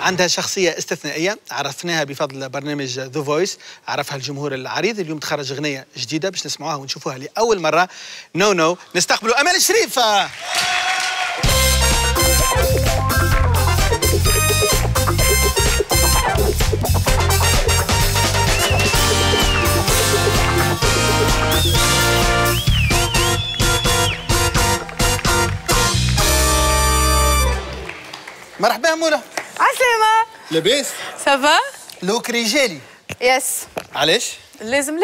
عندها شخصية استثنائية عرفناها بفضل برنامج ذا فويس، عرفها الجمهور العريض. اليوم تخرج أغنية جديدة باش نسمعوها ونشوفوها لأول مرة. نو نستقبلوا أمال الشريف. مرحبا منى. عسلامة. لاباس؟ سافا؟ لوك رجالي. يس. علاش؟ لازم.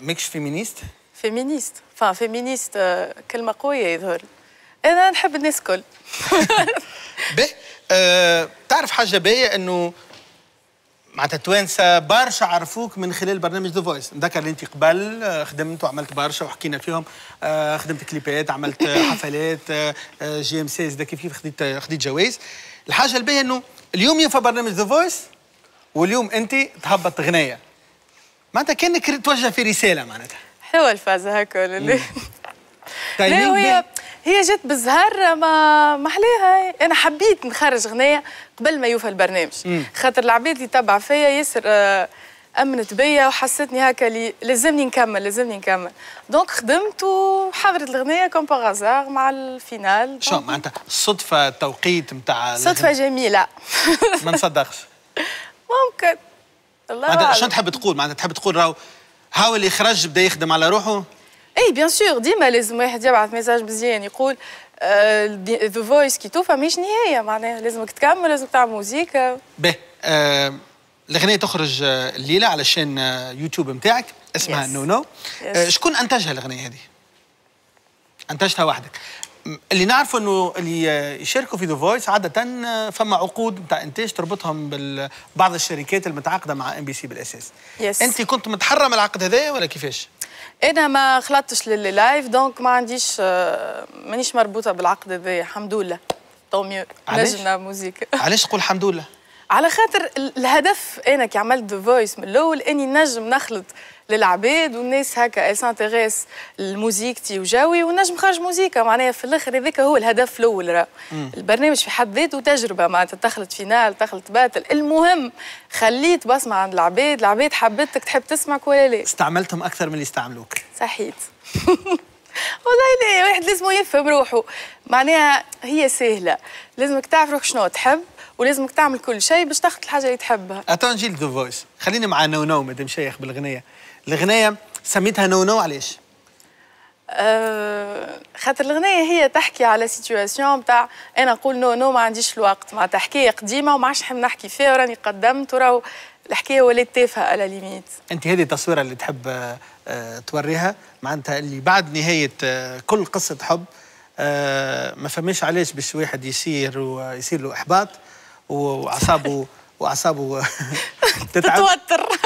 ماكش فيمينيست؟ فيمينيست، فيمينيست كلمة قوية يظهر. أنا نحب الناس الكل. باهي، تعرف حاجة باهية أنه معناتها التوانسة برشا عرفوك من خلال برنامج ذا فويس. نذكر اللي انت قبل خدمت وعملت برشا وحكينا فيهم، خدمت كليبات، عملت حفلات، جي ام سي زاد كيف خديت جوائز. الحاجة الباهية انه اليوم ينفع برنامج ذا فويس واليوم انت تهبط غنية، معناتها كانك توجه في رسالة. معناتها حلوة الفازة هكا ولا لا؟ لا هي جات بالزهر، ما حلاها. انا حبيت نخرج غنية قبل ما يوفى البرنامج، خاطر العباد اللي تبع فيا ياسر امنت بيا وحسيتني هكا اللي لازمني نكمل. دونك خدمت وحضرت الغنية كوم باغازار مع الفينال. شو معناتها الصدفة؟ التوقيت نتاع صدفة جميلة. ما نصدقش. ممكن الله يعلم. شنو تحب تقول؟ معناتها تحب تقول راهو اللي خرج بدا يخدم على روحه. اي بيان سور، ديما لازم واحد يبعث ميساج مزيان يقول ذا فويس كي توفى ماهيش نهايه، معناها لازمك تكمل، لازمك تعمل موسيقى. باهي، الاغنيه تخرج الليله على شان يوتيوب نتاعك، اسمها نو. شكون انتجها الاغنيه هذه؟ انتجتها وحدك؟ اللي نعرفه انه اللي يشاركوا في ذا فويس عاده فما عقود نتاع انتاج تربطهم ببعض الشركات المتعاقده مع ام بي سي بالاساس. انت كنت متحره من العقد هذايا ولا كيفاش؟ انا ما خلطتش لللايف، دونك ما عنديش، مانيش مربوطه بالعقد هذايا. الحمد لله، تو ميو نجمنا موزيك. علاش تقول الحمد لله؟ على خاطر الهدف انا كي عملت ذا فويس من الاول اني نجم نخلط للعباد والناس هكا اي سانتيغيس لموزيكتي وجاوي ونجم خرج موزيكا، معناها في الاخر هذاك هو الهدف الاول. راه البرنامج في حد ذاته تجربه، معناتها تخلط فينال، تخلط باتل، المهم خليت بصمه عند العباد، العباد حبتك تحب تسمعك ولا لا؟ استعملتهم اكثر من اللي استعملوك. صحيت. والله لا، واحد لازم يفهم روحه، معناها هي سهله، لازمك تعرف روحك شنو تحب ولازمك تعمل كل شيء باش تاخذ الحاجه اللي تحبها. اتون جيل ذا فويس، خليني مع نو مدام شيخ بالغنيه. الغنية سميتها نو علاش؟ خاطر الغنية هي تحكي على سيتواسيون تاع أنا نقول نو ما عنديش الوقت، مع تحكية قديمة وما عادش نحب نحكي فيها وراني قدمت وراو الحكاية ولات تافهة على ليميت. أنت هذه التصويرة اللي تحب توريها، معناتها اللي بعد نهاية كل قصة حب ما فماش علاش باش واحد يصير له إحباط وأعصابه تتوتر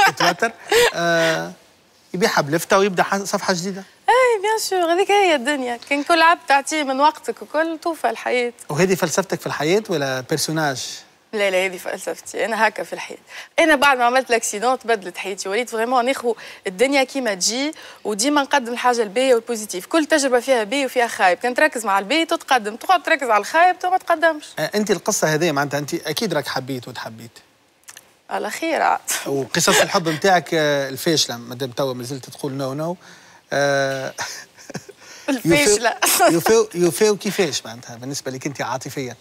يبيعها بلفته ويبدا صفحه جديده. اي بيان سور، هذيك هي الدنيا، كان كل عبد تعطيه من وقتك وكل توفى الحياه. وهذه فلسفتك في الحياه ولا بيرسوناج؟ لا هذه فلسفتي انا هكا في الحياه. انا بعد ما عملت لاكسيدون تبدلت حياتي، وليت فريمون ناخذ الدنيا كيما تجي وديما نقدم الحاجه الباهيه والبوزيتيف. كل تجربه فيها باهي وفيها خايب، كان تركز مع الباهي تتقدم، تقعد تركز على الخايب تو ما تقدمش. انت القصه هذه معناتها انت اكيد راك حبيت وتحبيت على خير عاد. وقصص الحب نتاعك الفاشله مادام توا مازلت تقول نو الفاشله يوفاو كيفاش معناتها بالنسبه لك انت عاطفيا؟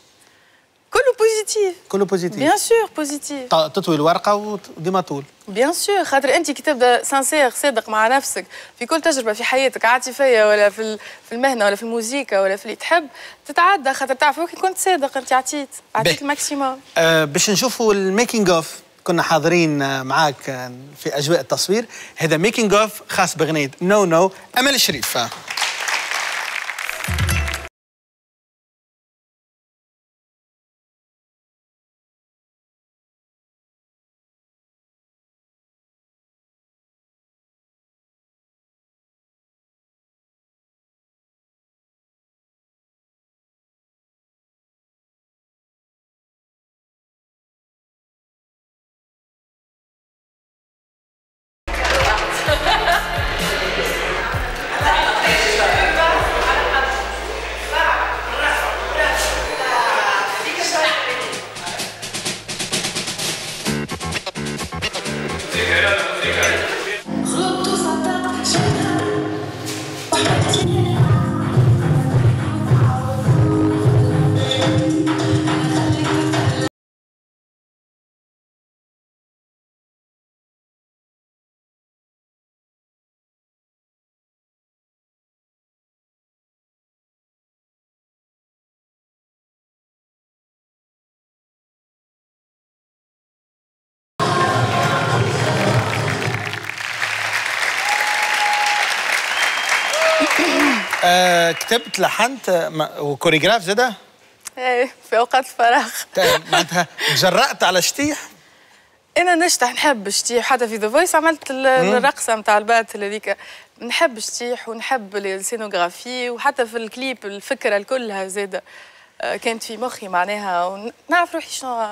كله بوزيتيف بيان سور. بوزيتيف تطوي الورقه وديما طول بيان سور، خاطر انت كي تبدا سانسير صادق مع نفسك في كل تجربه في حياتك، عاطفيه ولا في المهنه ولا في الموسيقى ولا في اللي تحب، تتعدى، خاطر تعرف كي كنت صادق انت عطيت الماكسيموم. باش نشوفوا الميكينغ اوف، كنا حاضرين معاك في اجواء التصوير، هذا ميكينغ اوف خاص باغنيه نو امل الشريف. كتبت لحنت وكوريجراف زي ده؟ ايه في اوقات فراغ. معناتها تجرأت على شتيح؟ انا نشتح نحب شتيح، حتى في ذا فويس عملت الرقصه نتاع الباتل هذيك، نحب شتيح ونحب السينوغرافي وحتى في الكليب الفكره كلها زاده كانت في مخي معناها ونعرف روحي شنو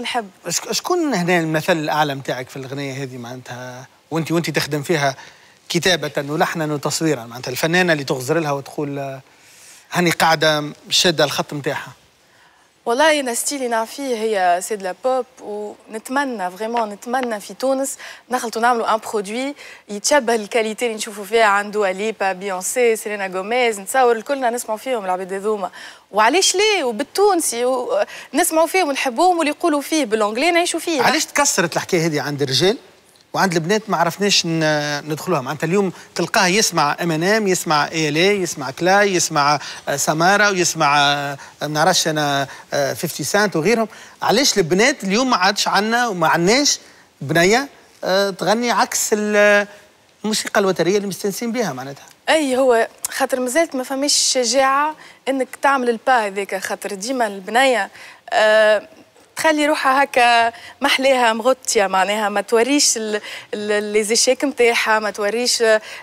نحب. شكون هنا المثل الاعلى نتاعك في الغنيه هذه معناتها وانت تخدم فيها كتابه ولحنا وتصويرا معناتها الفنانه اللي تغزر لها وتقول هاني قاعده شاده الخط نتاعها؟ والله انا ستيلي نعرف فيه هي سي دو بوب، ونتمنى فريمون نتمنى في تونس نخلطوا نعملوا ان برودوي يتشبه الكاليتي اللي نشوفوا فيها عند دواليبا، بيونسي، سيلينا جوميز، نتصور الكلنا نسمعوا فيهم العباد هذوما، وعلاش ليه وبالتونسي نسمعوا فيهم ونحبوهم واللي يقولوا فيه بالانجلي نعيشوا فيه. علاش تكسرت الحكايه هذه عند الرجال وعند البنات ما عرفناش ندخلوها؟ معناتها اليوم تلقاه يسمع امانام، يسمع ايلي، يسمع كلاي، يسمع سماره، ويسمع ما نعرفش انا 50 سنت وغيرهم. علاش البنات اليوم ما عادش عندنا وما عندناش بنيه تغني عكس الموسيقى الوتريه اللي مستنسين بها معناتها؟ اي هو خاطر مازالت ما فماش شجاعه انك تعمل البا هذاك، خاطر ديما البنيه تخلي روحها هكا محليها مغطيه معناها، ما توريش لي زيشيك نتاعها، ما توريش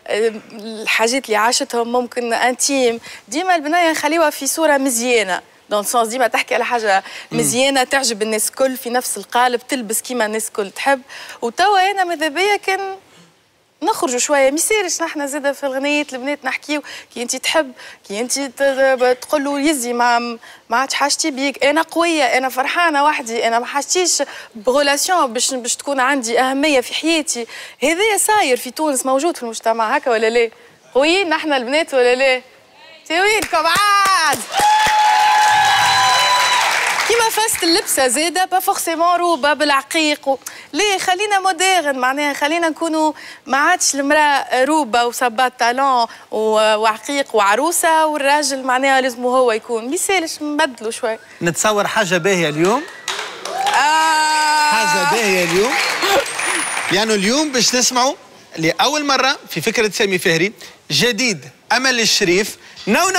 الحاجات اللي عاشتهم ممكن انتيم. ديما البنايه نخليوها في صوره مزيانه دون سونس، ديما تحكي على حاجه مزيانه تعجب الناس كل في نفس القالب، تلبس كيما الناس كل تحب. وتوا انا ماذا بيا كان نخرجوا شويه، ما يصيرش نحن زاده في الغنيات البنات نحكيو كي انت تحب، كي انت تقول له يزي ما عادش حاجتي بيك، انا قويه، انا فرحانه وحدي، انا ما حاجتيش برولاسيون باش تكون عندي اهميه في حياتي. هذايا صاير في تونس موجود في المجتمع هكا ولا لا؟ قويين نحن البنات ولا لا؟ تاويلكم عاد كيما فاست اللبسه زاده با فورسيمون روبه بالعقيق ليه، خلينا موديرن معناها، خلينا نكونوا ما عادش المراه روبه وصبات طالون وعقيق وعروسه، والراجل معناها لازم هو يكون ميسالش، نبدلوا شوي. نتصور حاجه باهيه اليوم حاجه باهيه اليوم يعني اليوم باش نسمعوا لاول مره في فكره سامي فهري جديد أمال الشريف نو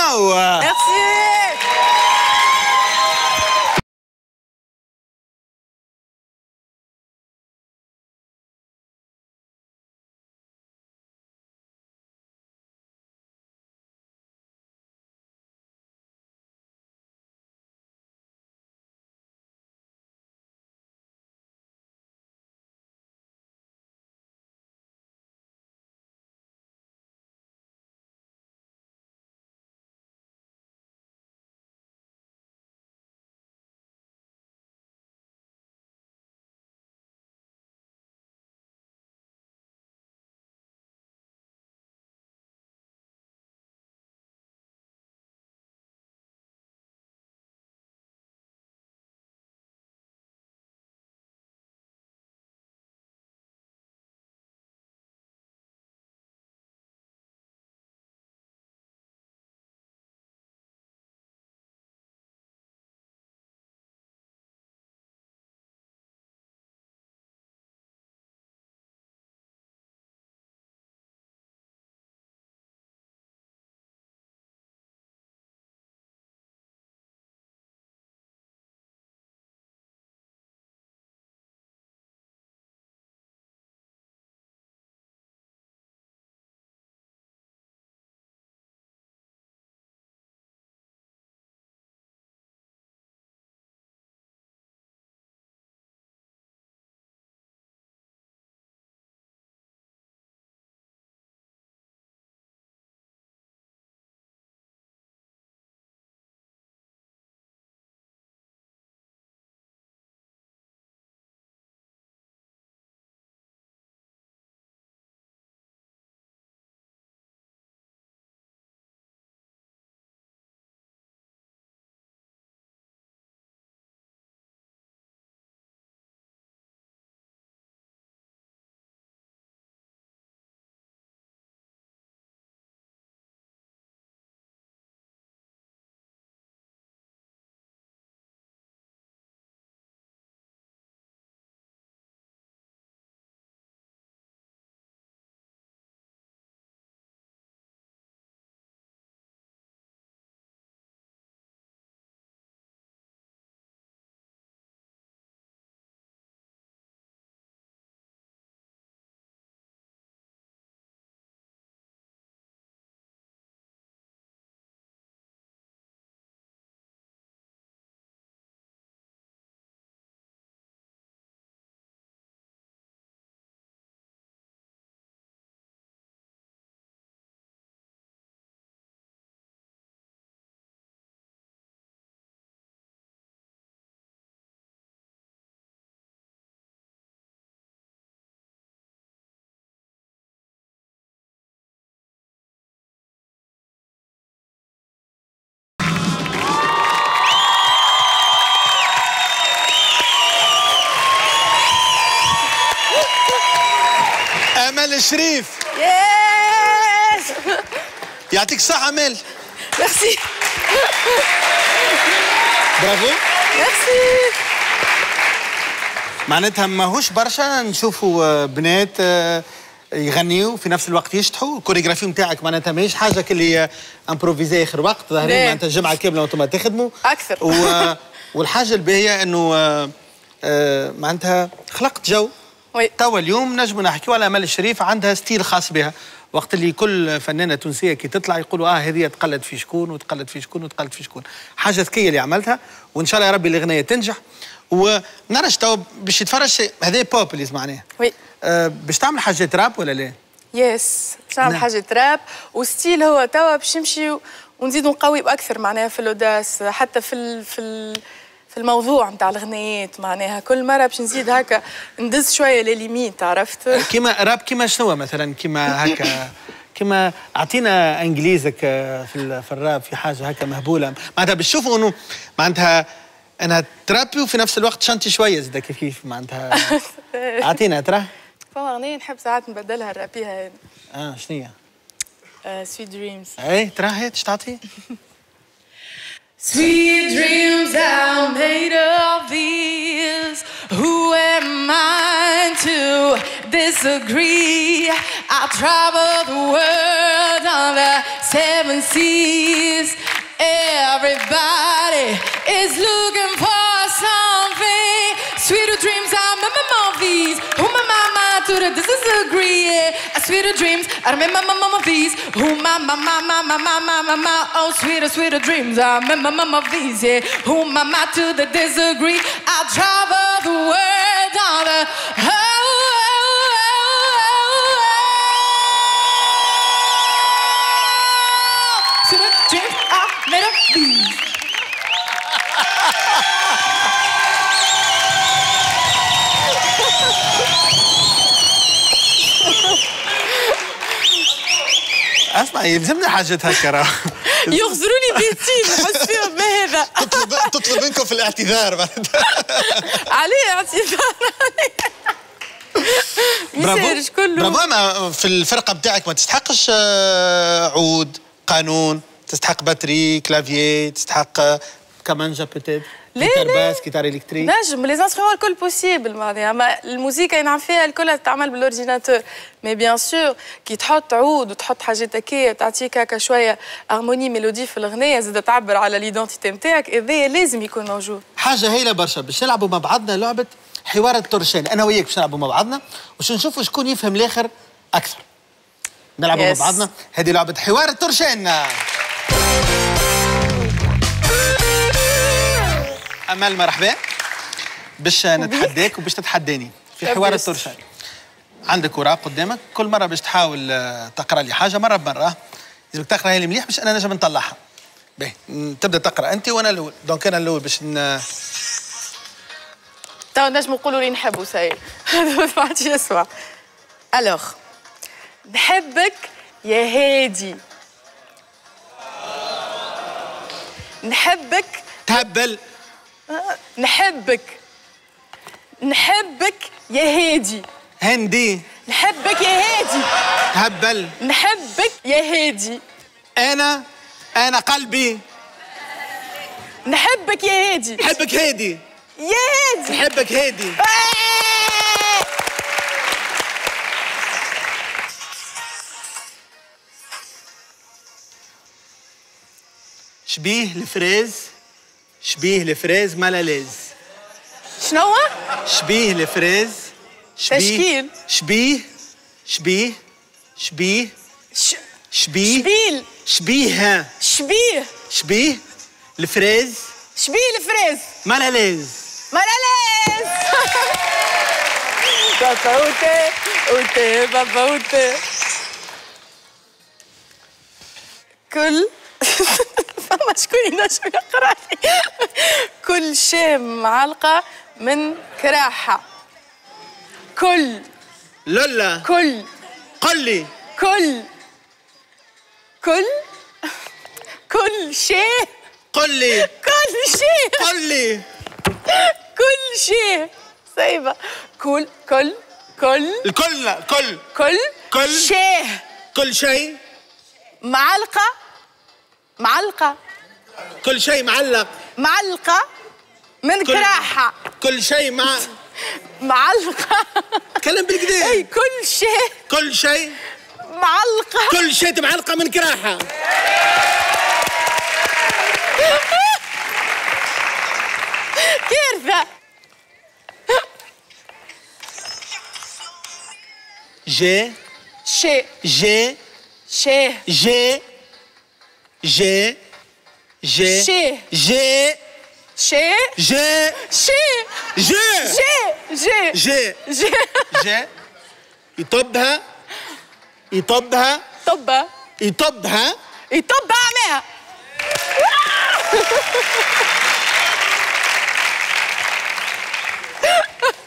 الشريف. يس يعطيك الصحة أمال. ميرسي. برافو. ميرسي. معناتها ماهوش برشا نشوفوا بنات يغنيوا في نفس الوقت يشطحوا، الكوريغرافي نتاعك معناتها ماهيش حاجة كلي امبروفيزي آخر وقت ظاهرين معناتها الجمعة الكاملة وأنتم تخدموا. أكثر. والحاجة الباهية أنه معناتها خلقت جو. وي. توا اليوم نجموا نحكيوا على أمال الشريف، عندها ستيل خاص بها، وقت اللي كل فنانة تونسية كي تطلع يقولوا هذه تقلد في شكون وتقلد في شكون وتقلد في شكون. حاجة ذكية اللي عملتها، وإن شاء الله يا ربي الأغنية تنجح. ونعرفش توا باش يتفرج شيء هذا بوب اللي معناها. وي. باش تعمل حاجات راب ولا لا؟ يس، باش نعمل حاجات راب، وستيل هو توا باش يمشي ونزيد نقوي أكثر معناها في الأوداس، حتى في الموضوع نتاع الغنيات معناها كل مره باش نزيد هكا ندز شويه لليميت، عرفت؟ كيما راب، كيما شنو مثلا؟ كيما هكا، كيما اعطينا انجليزك في الراب، في حاجه هكا مهبوله معناتها باش تشوفوا انه معناتها انها ترابي وفي نفس الوقت شانتي شويه زاد كيف كيف معناتها. اعطينا ترى فما اغنيه نحب ساعات نبدلها نرابيها هذه. شنو هي؟ سويت دريمز. اي ترى هي تش تعطي؟ Sweet dreams are made of these. Who am I to disagree? I'll travel the world on the 7 seas. Everybody is looking for something. Sweeter dreams are made of these. Who am I to disagree? Sweeter dreams, I remember my mama these. Who my, oh sweeter, sweeter dreams, I remember my mama these. Yeah, who am I to the disagree? I travel the world on the sweeter dreams are made of these. اسمع يلزمنا حاجات هكا راه يغزروني بيتي نحس فيهم. ما هذا تطلب منكم في الاعتذار معناتها. عليه اعتذار مسارج كله. برافو. في الفرقه بتاعك ما تستحقش عود، قانون، تستحق باتري، كلافيي، تستحق كمانجه بوتيت، كيتار باس، كيتار الكتريك، نجم لي انسترومون الكل بوسيبل معناها. ما الموسيقى ينعم فيها الكلها تتعمل بالاورديناتور، مي بيان سور كي تحط عود وتحط حاجات هكايا تعطيك هكا شويه هارموني ميلودي في الاغنيه زاد تعبر على ليدونتيتي نتاعك، هذايا لازم يكون موجود. حاجه هايله برشا باش نلعبوا مع بعضنا لعبه حوار الترشان، انا وياك باش نلعبوا مع بعضنا وش نشوفوا شكون يفهم الاخر اكثر. نلعبوا مع بعضنا، هذه لعبه حوار الترشان. أمال مرحبا، باش نتحداك وباش تتحداني في حوار الترشان. عندك وراق قدامك، كل مرة باش تحاول تقرأ لي حاجة مرة بمرة، لازمك تقرأ هي مليح باش أنا نجم نطلعها. باهي، تبدأ تقرأ أنت وأنا الأول، دونك أنا الأول باش تو نجم نقولوا اللي نحبوا ساي، ما عادش يسمع. ألوغ، نحبك يا هادي. نحبك تهبل. نحبك، نحبك يا هادي. هندي. نحبك يا هادي. هبل. نحبك يا هادي. أنا قلبي. نحبك يا هادي. نحبك هادي. يا هادي. نحبك هادي. شبيه الفريز. شبيه الفريز ملاليز. شنو؟ شبيه الفريز. تشكيل. شبيه شبيه شبيه شبيه شبيل شبيه شبيه شبيه الفريز. شبيه الفريز ملاليز ملاليز. بابا اوتي اوتي بابا اوتي كل. فما شكون ينجم يقرا لي؟ كل شام معلقه من كراحه. كل للا كل قلي كل كل كل شيء قلي كل شيء قلي كل شيء سايبه. كل كل كل الكل كل كل كل شيء معلقة كل شيء معلقة من كراحة كل شيء معلقة تكلم بالكذب اي كل شيء معلقة كل شيء معلقة من كراحة كارثة يطبها عماها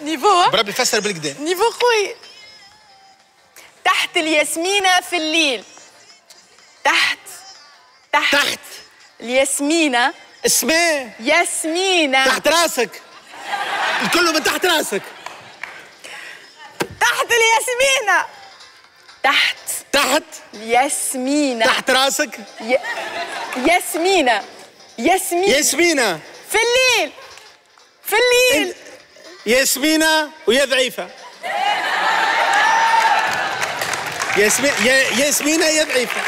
نيفو بربي فسر بالكدا نيفو قوي تحت الياسمينة في الليل تحت الياسمينة اسمه ياسمينة تحت راسك الكل من تحت راسك تحت الياسمينة تحت الياسمينة تحت راسك ياسمينة في الليل ياسمينة ويا ضعيفة ياسمينة يا ضعيفة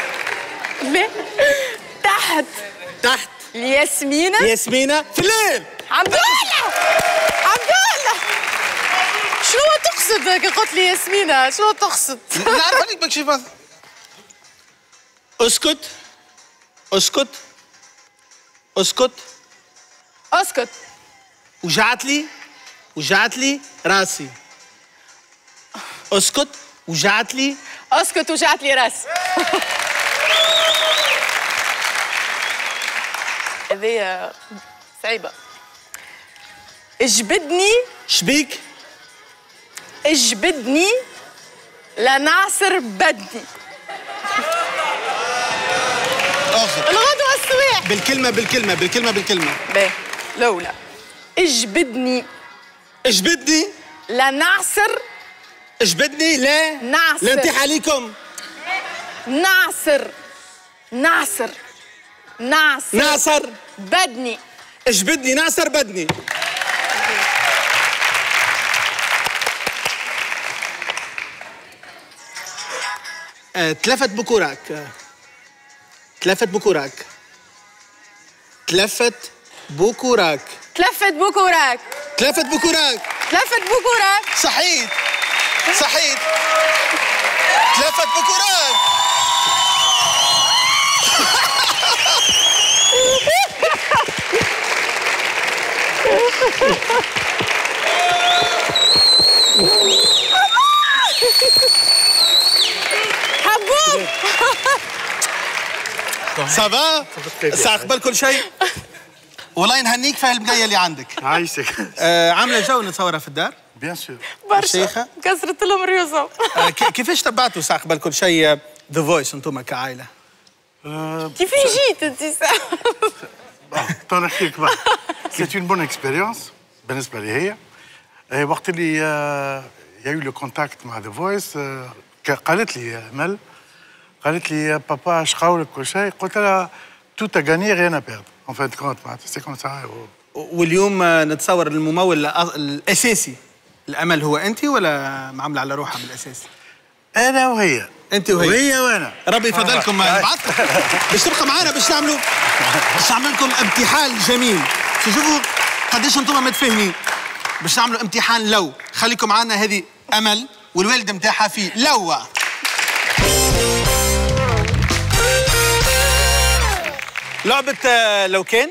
لا تحت ياسمينة في الليل عبد الله شنو تقصد هكا قلت لي ياسمينة شنو تقصد؟ نعرف عليك ماكش فاضي اسكت وجعت لي راسي اسكت وجعت لي راسي هذه صعيبة اجبدني لنعصر بدني الغدوة الصباح بالكلمة باهي لولا اجبدني لنعصر اجبدني لا نعصر لنتيح عليكم نعصر بدني اجبدني نعصر بدني تلفت بكوراك صحيت تلفت بكوراك حبوب صباح سأقبل كل شيء والله نهنيك فهي البقايا اللي عندك عايشك عامله جو نتصورها في الدار بيان سور برشا كسرت لهم ريوزهم كيفاش تبعتوا ساعة قبل كل شيء ذا فويس انتم كعائله؟ كيفاش جيت انت ساعة؟ تنحكي لك بقى سيت اون بون اكسبيريونس بالنسبه لي هي وقت اللي يا لو كونتاكت مع ذا فويس قالت لي امل قالت لي بابا اش قاولك كل شيء قلت لها تو تا غاني غير انا بيرد ان فان كونت معناتها سي كوم سا واليوم نتصور الممول الاساسي الامل هو انت ولا معامله على روحها بالاساس؟ انا وهي انت وهي وانا ربي يفضلكم بعضكم باش تبقى معانا باش نعمل لكم امتحان جميل شوفوا قداش انتم متفاهمين باش نعملوا امتحان لو خليكم معانا هذه امل والوالده نتاعها في لو لعبة لو كان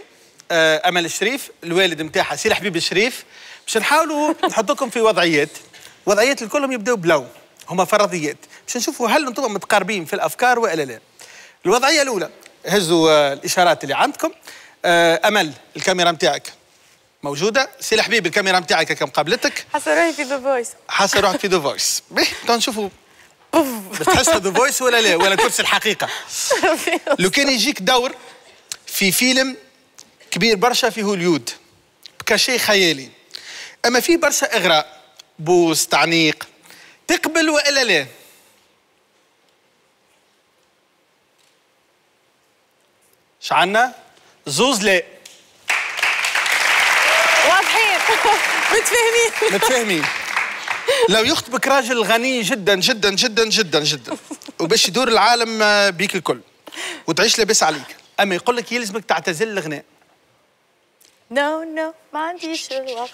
أمل الشريف الوالد نتاعها سي الحبيب الشريف باش نحاولوا نحطوكم في وضعيات الكلهم يبداو بلو هما فرضيات باش نشوفوا هل انتم متقاربين في الافكار ولا لا. الوضعيه الاولى هزوا الاشارات اللي عندكم امل الكاميرا نتاعك موجوده سي الحبيب الكاميرا نتاعك كم قابلتك حاسه روحي في ذا فويس باهي نشوفوا باش تحس ذا فويس ولا لا ولا تلبس الحقيقه. لو كان يجيك دور في فيلم كبير برشا في هوليود بكاشي خيالي اما فيه برشا اغراء بوس تعنيق تقبل والا لا؟ شعنا زوز لا واضحين متفاهمين متفاهمين. لو يخطبك راجل غني جدا جدا جدا جدا جدا وباش يدور العالم بيك الكل وتعيش لاباس عليك، اما يقول لك يلزمك تعتزل الغناء. نو نو ما عنديش الوقت.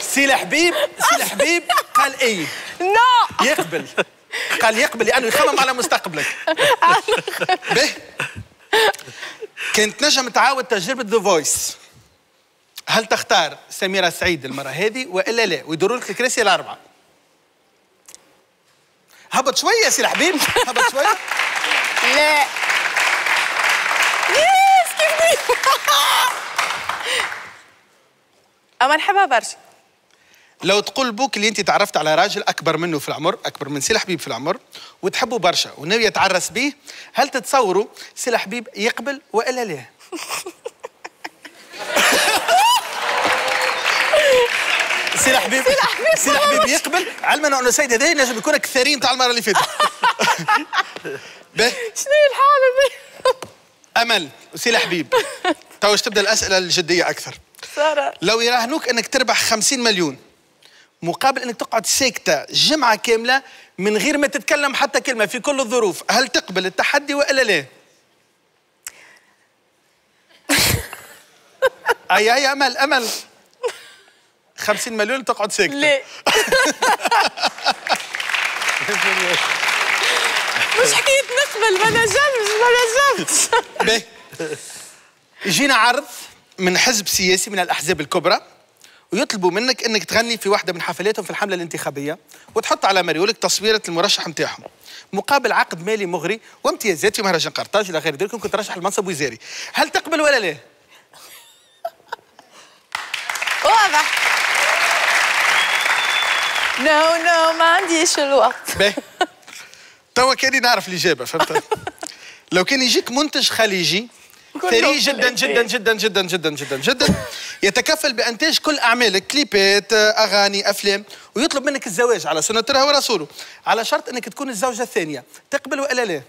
سي الحبيب سي الحبيب قال اي نو يقبل، قال يقبل لانه يخمم على مستقبلك. باهي كنت نجم تعاود تجربه ذا فويس، هل تختار سميرة سعيد المرة هذه والا لا؟ ويدوروا لك الكراسي الاربعه. هبط شويه يا سي الحبيب، هبط شويه. لا يس كيف اما نحبها برشا. لو تقول بوك اللي انت تعرفت على راجل اكبر منه في العمر، اكبر من سي الحبيب في العمر، وتحبه برشا وناويه تعرس بيه، هل تتصوروا سي الحبيب يقبل والا لا؟ سي الحبيب سي الحبيب يقبل، علما انه السيد هذا ينجم يكون اكثرين تاع المره اللي فاتت. شنو هي الحاله ذي؟ امل وسي الحبيب تو تبدا الاسئله الجديه اكثر. لو يراهنوك انك تربح 50 مليون مقابل انك تقعد ساكته جمعه كامله من غير ما تتكلم حتى كلمه في كل الظروف، هل تقبل التحدي والا لا؟ اي اي امل امل 50 مليون تقعد ساكته. لا مش حكيت نقبل، ما نجمش ما نجمتش. باهي يجينا عرض من حزب سياسي من الاحزاب الكبرى ويطلبوا منك انك تغني في واحده من حفلاتهم في الحمله الانتخابيه وتحط على مريولك تصويره المرشح نتاعهم مقابل عقد مالي مغري وامتيازات في مهرجان قرطاج الى غير ذلك، ممكن ترشح لمنصب وزاري، هل تقبل ولا لا؟ واضح. نو نو ما عنديش الوقت. باهي توا كاني نعرف الاجابه فهمت. لو كان يجيك منتج خليجي ثري جدا جدا جدا جدا جدا جدا جدا يتكفل بانتاج كل اعمالك، كليبات اغاني افلام، ويطلب منك الزواج على سنه الله ورسوله على شرط انك تكون الزوجه الثانيه، تقبل والا لا؟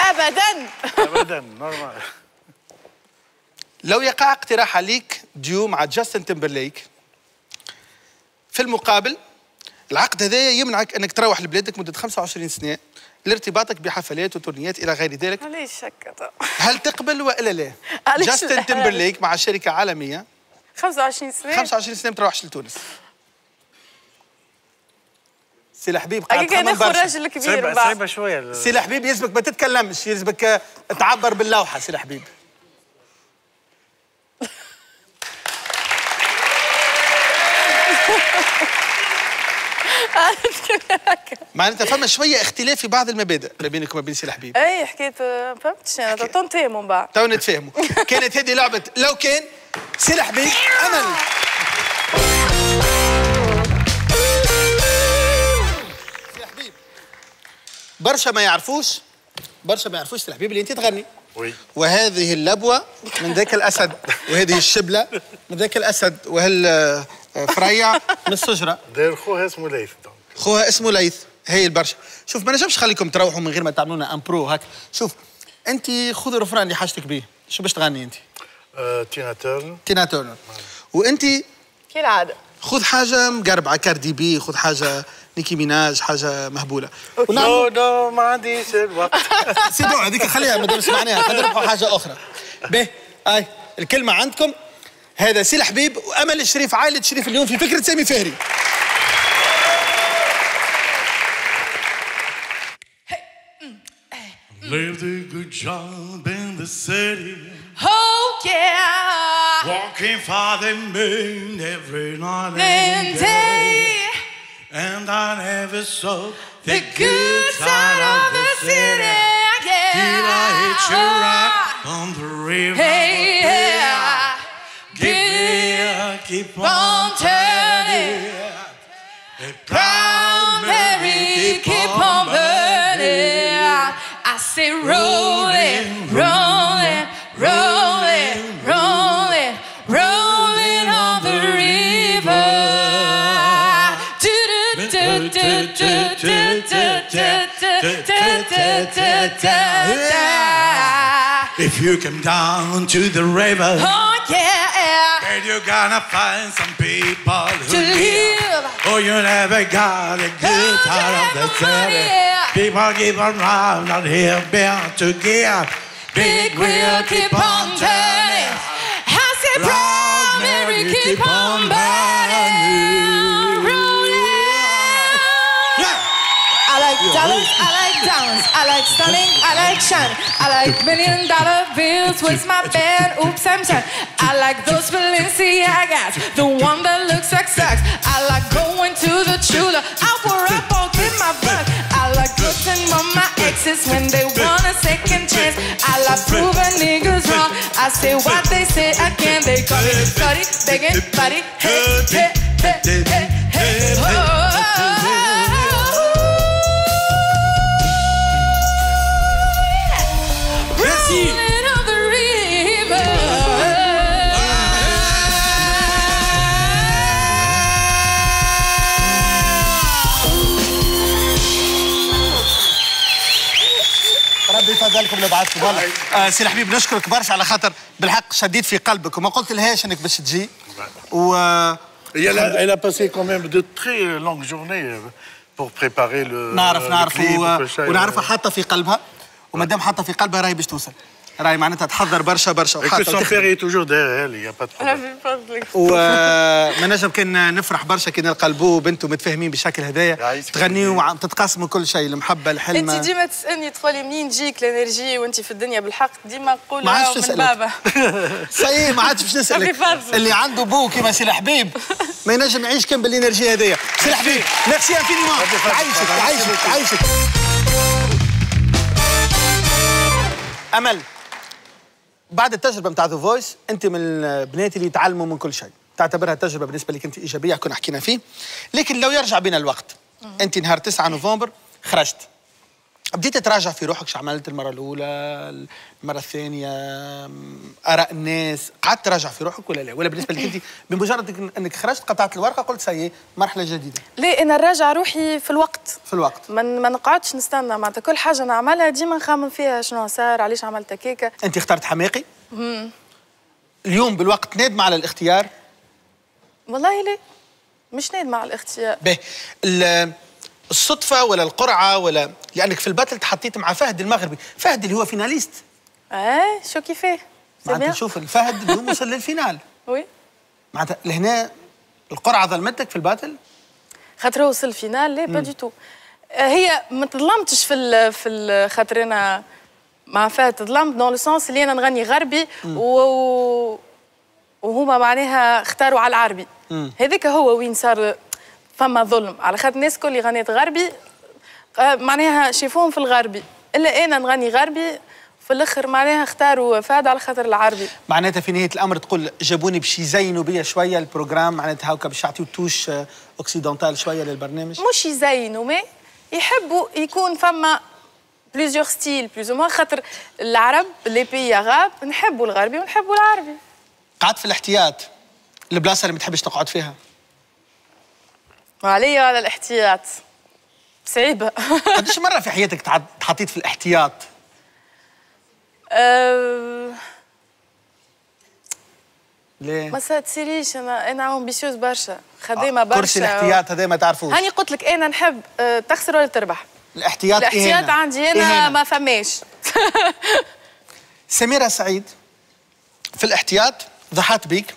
ابدا ابدا نورمال. لو يقع اقتراح عليك ديو مع جاستن تمبرليك، في المقابل العقد هذايا يمنعك انك تروح لبلادك مده 25 سنه لارتباطك بحفلات وتورنيات الى غير ذلك. علاش شكت؟ هل تقبل والا لا؟ جاستن تمبرليك مع شركه عالميه 25 سنه 25 سنه ما تروحش لتونس. سي الحبيب قاعد تخمم برشا. صعيبه شويه. سي الحبيب يلزمك ما تتكلمش، يلزمك تعبر باللوحه. سي الحبيب معناتها فما شويه اختلاف في بعض المبادئ ما بينك وما بين سي الحبيب. اي حكيت ما فهمتش انا تو نتفاهموا من بعد. تو نتفاهموا. كانت هذه لعبه لو كان سي الحبيب امل. سي الحبيب برشا ما يعرفوش سي الحبيب اللي انت تغني. وهذه اللبوه من ذاك الاسد، وهذه الشبله من ذاك الاسد، وهال فريع من الشجره. داير خوها اسمه ليث، خوها اسمه ليث. هايل برشا. شوف ما نجمش خليكم تروحوا من غير ما تعملوا لنا امبرو هاك. شوف انت خذ الرفران اللي حاجتك بيه، شو باش تغني انت؟ تينا تورنر. تينا تورنر. وانت كالعاده خذ حاجه مقربعه، كاردي بي، خذ حاجه نيكي ميناج، حاجه مهبوله. نو نو ما عنديش الوقت. سي بون هذيك خليها مادام سمعناها، خلينا نربحوا حاجه اخرى. باهي اي الكلمه عندكم. هذا سي الحبيب وأمل الشريف، عائلة الشريف اليوم في فكرة سامي فهري. Lived a good job in the city. Oh yeah. Working for the moon every night and day. And I never saw the good side of the city. Did I hit you right on the river? Keep on turning, the proud Mary keep on burning. I say rolling, rolling, rolling, rolling, rolling on the river. If you come down to the river, oh yeah, then you're gonna find some people who live. Oh, you never got a good out of the city. People keep on round out here, bound to give. Big wheel keep on turning. I said, proud Mary, keep on burning. Rolling. Yeah. I like dollars. I like downs. I like stunning. I like shine. I like $1 million bills with my band. Oops, I'm shy. I like those Balenciagas, the one that looks like socks. I like going to the Chula. I wore up all in my butt. I like looking on my exes when they want a second chance. I like proving niggas wrong. I say what they say again. They call me dirty, begging, buddy. Hey, hey, hey, hey, hey, oh. Rolling on the river. ربي يفضلكم لو بعثتوا بالك. سي الحبيب نشكرك برشا على خاطر بالحق شديت في قلبك وما قلت لهاش انك باش تجي. و elle a passé quand même de très longues journées pour préparer le. نعرف ونعرفها حاطه في قلبها. ومادام حاطه في قلبها راهي باش توصل، راهي معناتها تحضر برشا وحاطه. سون فيري توجور داير هالي يا با تخوض. وما نجم كان نفرح برشا كي نلقى البو بنتو متفاهمين بالشكل هذايا، تغنيوا وتتقاسموا كل شيء، المحبه الحلمه. انت ديما تسالني تقولي منين تجيك الانرجي وانت في الدنيا بالحق ديما نقول من بابا. صحيح ما عادش باش نسالك. اللي عنده بو كيما سي الحبيب ما ينجم يعيش كان بالانرجي هذايا. سي الحبيب ميرسي انفينيمون، تعيشك. أمل، بعد التجربة نتاع ذا فويس أنت من البنات اللي يتعلموا من كل شيء، تعتبرها تجربة بالنسبة لك أنت إيجابية كنا حكينا فيه، لكن لو يرجع بين الوقت، أنت نهار 9 نوفمبر خرجت، بديت تراجع في روحك شو عملت المرة الأولى، المرة الثانية، آراء الناس، قعدت تراجع في روحك ولا لا؟ ولا بالنسبة لك أنت بمجرد أنك خرجت قطعت الورقة قلت سي مرحلة جديدة. لا أنا نراجع روحي في الوقت. في الوقت. ما نقعدش نستنى معناتها كل حاجة نعملها ديما نخمم فيها شنو صار، علاش عملت هكاكا. أنت اخترت حماقي. اليوم بالوقت نادمة على الاختيار؟ والله لا، مش نادمة على الاختيار. باهي. الصدفة ولا القرعة ولا لأنك في الباتل تحطيت مع فهد المغربي، فهد اللي هو فيناليست. إيه شو كيفاه؟ معناتها شوف الفهد اللي هو وصل للفينال. وي. معناتها لهنا القرعة ظلمتك في الباتل؟ خاطر هو وصل الفينال لا با دي تو. هي ما تظلمتش في خاطر أنا مع فهد تظلمت دون لو سونس اللي أنا نغني غربي وهما معناها اختاروا على العربي. هذاك هو وين صار فما ظلم على خاطر الناس كل اللي غنيت غربي معناها شافوهم في الغربي الا انا نغني غربي في الاخر معناها اختاروا فهد على خاطر العربي. معناتها في نهايه الامر تقول جابوني باش يزينوا بيا شويه البروجرام معناتها هاكا باش يعطيو توش اوكسيدونتال شويه للبرنامج. مش يزينوا ما يحبوا يكون فما بليزيور ستيل بليز او خاطر العرب لي بي غاب نحبوا الغربي ونحبوا العربي. قعدت في الاحتياط البلاصه اللي ما تحبش تقعد فيها. وعليا على الاحتياط صعيبة. قداش مرة في حياتك تحطيت في الاحتياط؟ ليه؟ ما تصيريش أنا أمبيسيوز برشا، خدامة برشا. كرسي الاحتياط هذا ما تعرفوش. هاني قلت لك أنا نحب تخسر ولا تربح. الاحتياط عندي أنا ما فماش. سميرة سعيد في الاحتياط ضحات بيك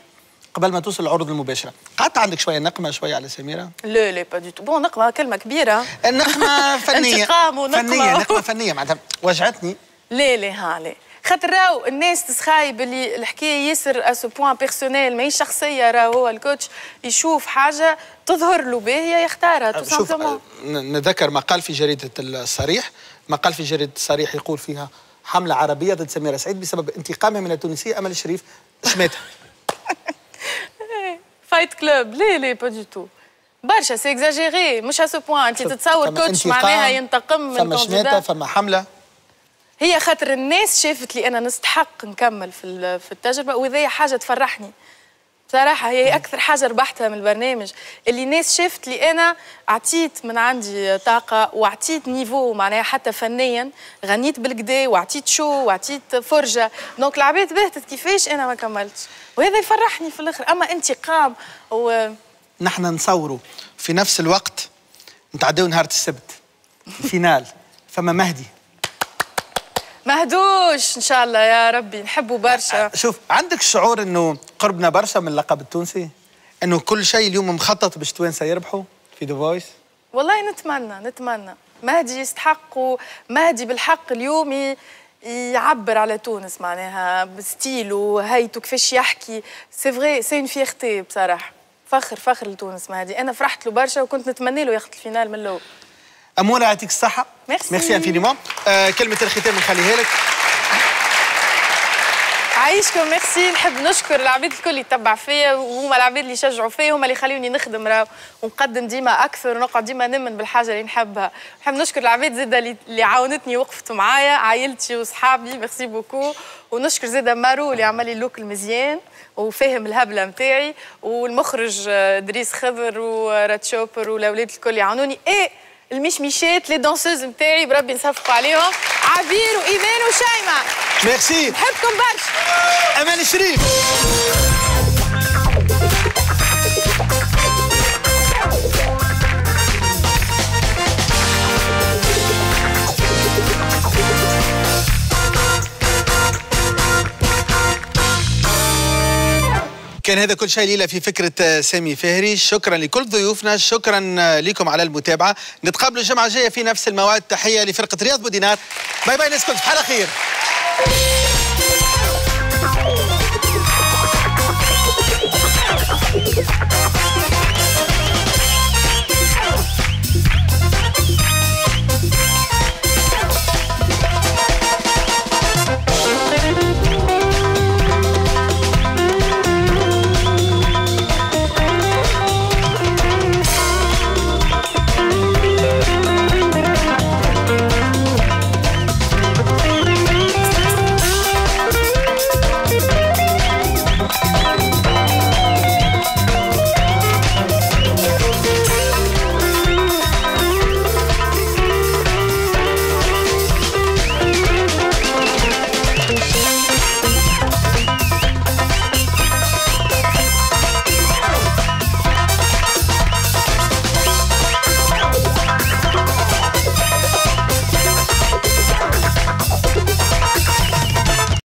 قبل ما توصل العروض المباشرة، قعدت عندك شوية نقمة شوية على سميرة؟ لا لا با دي تو، بون نقمة كلمة كبيرة. النقمة فنية. انتقام ونقمة. فنية، نقمة فنية معناتها وجعتني. لا لا ها لا، خاطر راهو الناس تسخايب اللي الحكاية ياسر أسو بوان بيرسونيل ماهيش شخصية راهو هو الكوتش يشوف حاجة تظهر له باهية يختارها تو سامبلومون. نتذكر مقال في جريدة الصريح، مقال في جريدة الصريح يقول فيها حملة عربية ضد سميرة سعيد بسبب انتقامها من التونسية أمل الشريف شماتها. فايت كلوب لا لا با دي تو برشا سي اكزاجيري مش على سو بوان انت تتصور كوتش معناها ينتقم من كونديدا. فما شماته فما حمله هي خاطر الناس شافت لي انا نستحق نكمل في التجربه وهذايا حاجه تفرحني بصراحه هي اكثر حاجه ربحتها من البرنامج اللي الناس شافت لي انا عطيت من عندي طاقه وعطيت نيفو، معناها حتى فنيا غنيت بالكدا وعطيت شو وعطيت فرجه، دونك العباد بهتت كيفاش انا ما كملتش، وهذا يفرحني في الاخر. اما انتقام و نحن نصوروا في نفس الوقت نتعداو نهار السبت الفينال، فما مهدي مهدوش ان شاء الله يا ربي نحبه برشا. شوف عندك شعور انه قربنا برشا من اللقب التونسي، انه كل شيء اليوم مخطط باش التوانسه يربحوا في ذا فويس؟ والله نتمنى مهدي يستحق، ومهدي بالحق اليوم يعبر على تونس معناها بستيلو هيته كيفاش يحكي، سي فغي سي اون فيغتي بصراحه، فخر لتونس مهدي، انا فرحت له برشا وكنت نتمنى له ياخذ الفينال من الاول. أموره يعطيك الصحة. ميرسي انفينيمون. كلمة الختام نخليها لك. عايشكم ميرسي، نحب نشكر العباد الكل اللي تبع فيا، وهما العباد اللي شجعوا فيا، هما اللي خلوني نخدم راهو ونقدم ديما أكثر ونقعد ديما نمن بالحاجة اللي نحبها. نحب نشكر العباد زادة اللي عاونتني وقفت معايا، عائلتي وصحابي ميرسي بوكو، ونشكر زادة مارو اللي عمل لي اللوك المزيان وفاهم الهبله نتاعي، والمخرج إدريس خضر ورات شوبر والأولاد الكل اللي عاونوني. المشمشات لي دانسوز نتاعي بربي نصفقوا عليهم، عبير وإيمان وشيماء. ميرسي. نحبكم برشا. أمال الشريف. كان هذا كل شيء ليلة في فكرة سامي فهري. شكرا لكل ضيوفنا، شكرا لكم على المتابعة، نتقابلوا الجمعة الجاية في نفس الموعد. تحية لفرقة رياض بودينات، باي باي، نسكن على خير.